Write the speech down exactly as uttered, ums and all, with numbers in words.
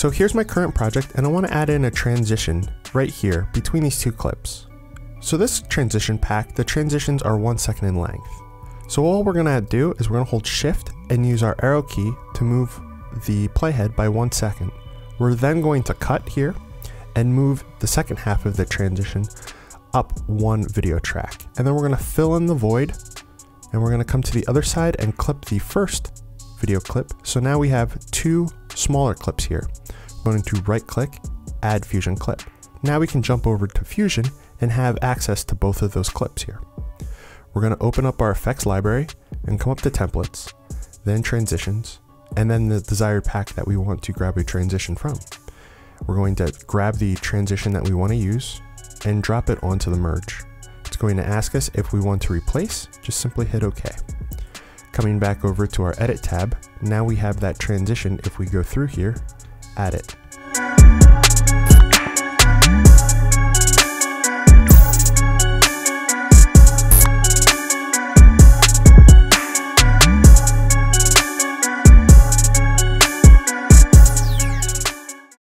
So here's my current project, and I want to add in a transition right here between these two clips. So this transition pack, the transitions are one second in length. So all we're going to do is we're going to hold shift and use our arrow key to move the playhead by one second. We're then going to cut here and move the second half of the transition up one video track. And then we're going to fill in the void, and we're going to come to the other side and clip the first video clip. So now we have two smaller clips here. I'm going to right click, add fusion clip. Now we can jump over to Fusion and have access to both of those clips here. We're going to open up our effects library and come up to templates, then transitions, and then the desired pack that we want to grab a transition from. We're going to grab the transition that we want to use and drop it onto the merge. It's going to ask us if we want to replace, just simply hit OK. Coming back over to our edit tab, now we have that transition. If we go through here, add it.